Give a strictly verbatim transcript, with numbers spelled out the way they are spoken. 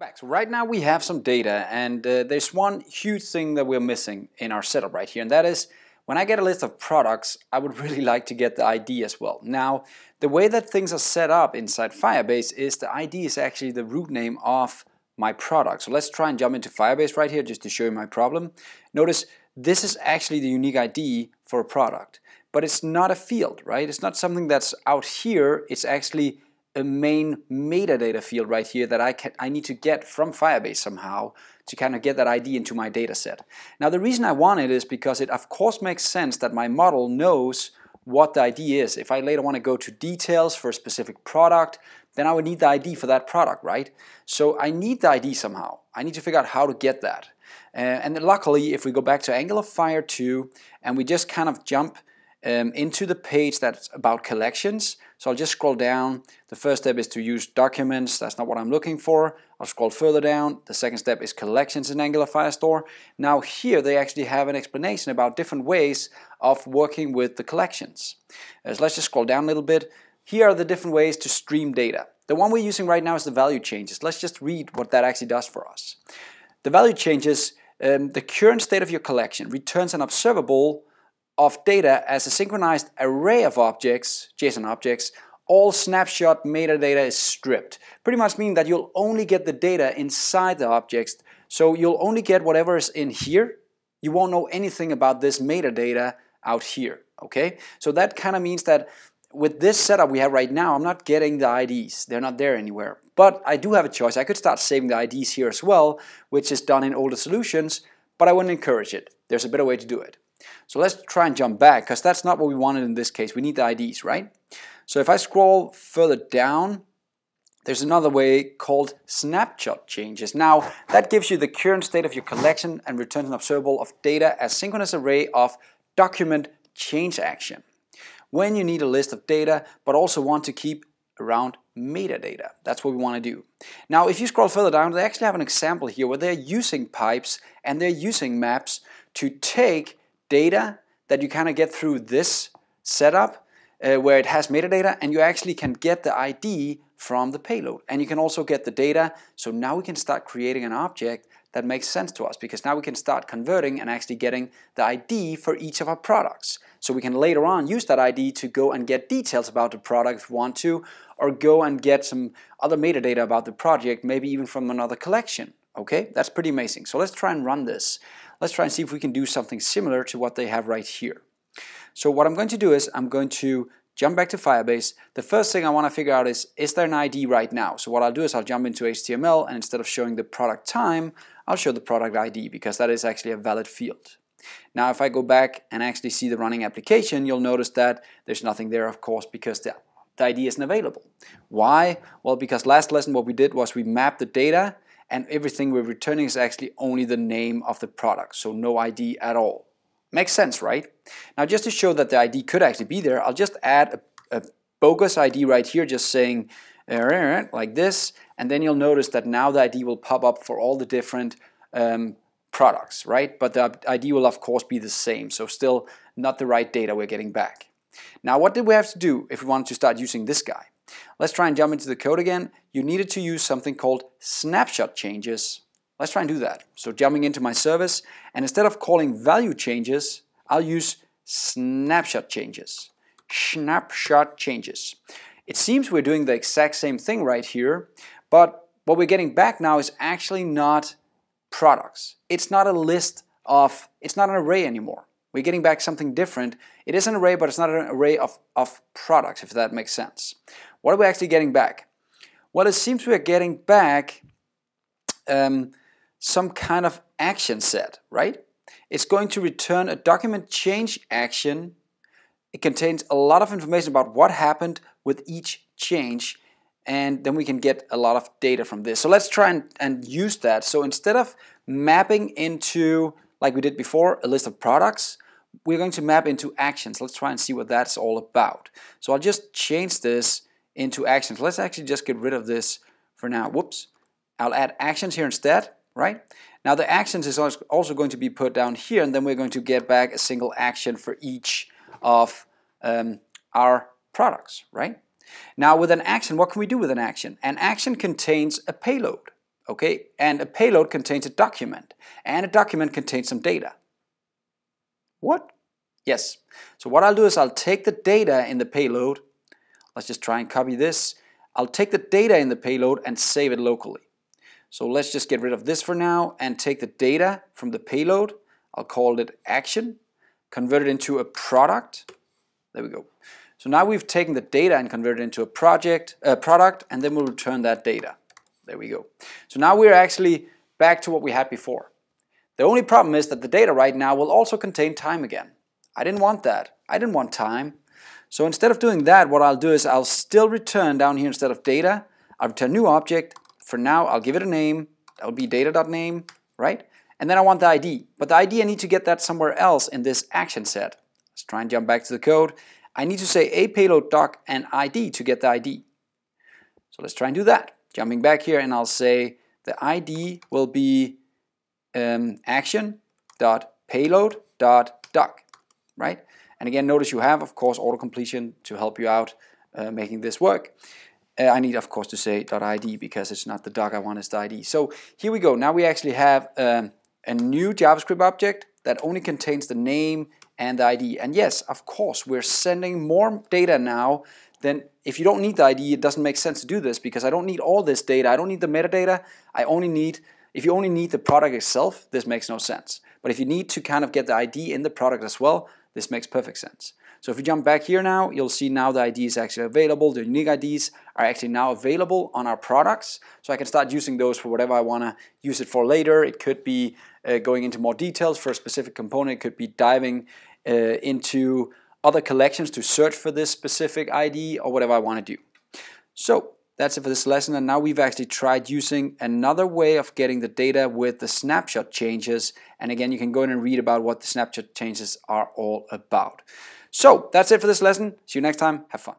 Back. So right now we have some data, and uh, there's one huge thing that we're missing in our setup right here, and that is when I get a list of products, I would really like to get the I D as well. Now, the way that things are set up inside Firebase is the I D is actually the root name of my product. So let's try and jump into Firebase right here just to show you my problem. Notice this is actually the unique I D for a product, but it's not a field, right? It's not something that's out here. It's actually a main metadata field right here that I can I need to get from Firebase somehow to kind of get that I D into my data set. Now the reason I want it is because it of course makes sense that my model knows what the I D is. If I later want to go to details for a specific product, then I would need the I D for that product, right? So I need the I D somehow. I need to figure out how to get that. Uh, and then luckily, if we go back to AngularFire two and we just kind of jump Um, into the page that's about collections. So I'll just scroll down. The first step is to use documents. That's not what I'm looking for. I'll scroll further down. The second step is collections in Angular Firestore. Now here they actually have an explanation about different ways of working with the collections. Uh, so let's just scroll down a little bit. Here are the different ways to stream data. The one we're using right now is the value changes. Let's just read what that actually does for us. The value changes, um, the current state of your collection returns an observable of data as a synchronized array of objects, JSON objects. All snapshot metadata is stripped. Pretty much meaning that you'll only get the data inside the objects, so you'll only get whatever is in here. You won't know anything about this metadata out here, okay? So that kind of means that with this setup we have right now, I'm not getting the I Ds. They're not there anywhere. But I do have a choice. I could start saving the I Ds here as well, which is done in older solutions, but I wouldn't encourage it. There's a better way to do it. So let's try and jump back, because that's not what we wanted in this case. We need the I Ds, right? So if I scroll further down, there's another way called snapshot changes. Now, that gives you the current state of your collection and returns an observable of data as synchronous array of document change action. When you need a list of data, but also want to keep around metadata. That's what we want to do. Now, if you scroll further down, they actually have an example here where they're using pipes and they're using maps to take data that you kind of get through this setup uh, where it has metadata, and you actually can get the I D from the payload, and you can also get the data. So now we can start creating an object that makes sense to us, because now we can start converting and actually getting the I D for each of our products. So we can later on use that I D to go and get details about the product if we want to, or go and get some other metadata about the project, maybe even from another collection. Okay, that's pretty amazing. So let's try and run this. Let's try and see if we can do something similar to what they have right here. So what I'm going to do is I'm going to jump back to Firebase. The first thing I want to figure out is, is there an I D right now? So what I'll do is I'll jump into H T M L, and instead of showing the product time, I'll show the product I D, because that is actually a valid field. Now if I go back and actually see the running application, you'll notice that there's nothing there, of course, because the, the I D isn't available. Why? Well, because last lesson what we did was we mapped the data, and everything we're returning is actually only the name of the product, so no I D at all. Makes sense, right? Now just to show that the I D could actually be there, I'll just add a, a bogus I D right here, just saying uh, like this, and then you'll notice that now the I D will pop up for all the different um, products, right? But the I D will of course be the same, so still not the right data we're getting back. Now what did we have to do if we wanted to start using this guy? Let's try and jump into the code again. You needed to use something called snapshot changes. Let's try and do that. So jumping into my service, and instead of calling value changes, I'll use snapshot changes. Snapshot changes. It seems we're doing the exact same thing right here, but what we're getting back now is actually not products. It's not a list of, it's not an array anymore. We're getting back something different. It is an array, but it's not an array of, of products, if that makes sense. What are we actually getting back? Well, it seems we're getting back um, some kind of action set, right? It's going to return a document change action. It contains a lot of information about what happened with each change, and then we can get a lot of data from this. So let's try and, and use that. So instead of mapping into, like we did before, a list of products, we're going to map into actions. Let's try and see what that's all about. So I'll just change this into actions. Let's actually just get rid of this for now. Whoops. I'll add actions here instead, right? Now the actions is also going to be put down here, and then we're going to get back a single action for each of um, our products, right? Now with an action, what can we do with an action? An action contains a payload. Okay, and a payload contains a document, and a document contains some data. What? Yes. So what I'll do is I'll take the data in the payload. Let's just try and copy this. I'll take the data in the payload and save it locally. So let's just get rid of this for now and take the data from the payload. I'll call it action, convert it into a product. There we go. So now we've taken the data and converted it into a project, a product, and then we'll return that data. There we go. So now we're actually back to what we had before. The only problem is that the data right now will also contain time again. I didn't want that. I didn't want time. So instead of doing that, what I'll do is I'll still return down here instead of data. I'll return new object. For now, I'll give it a name. That'll be data.name, right? And then I want the I D. But the I D, I need to get that somewhere else in this action set. Let's try and jump back to the code. I need to say a payload doc and I D to get the I D. So let's try and do that. Jumping back here, and I'll say the I D will be um, action.payload.doc, right? And again, notice you have, of course, auto-completion to help you out uh, making this work. Uh, I need, of course, to say .id because it's not the doc I want, it's the I D. So here we go. Now we actually have um, a new JavaScript object that only contains the name and the I D. And yes, of course, we're sending more data now than if you don't need the I D, it doesn't make sense to do this because I don't need all this data. I don't need the metadata. I only need, if you only need the product itself, this makes no sense. But if you need to kind of get the I D in the product as well, this makes perfect sense. So if you jump back here now, you'll see now the I D is actually available. The unique I Ds are actually now available on our products. So I can start using those for whatever I want to use it for later. It could be uh, going into more details for a specific component. It could be diving uh, into other collections to search for this specific I D or whatever I want to do. So that's it for this lesson. And now we've actually tried using another way of getting the data with the snapshot changes. And again, you can go in and read about what the snapshot changes are all about. So that's it for this lesson. See you next time. Have fun.